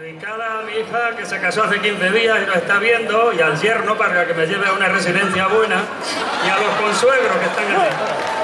Dedicada a mi hija que se casó hace 15 días y lo está viendo, y al yerno para que me lleve a una residencia buena, y a los consuegros que están aquí.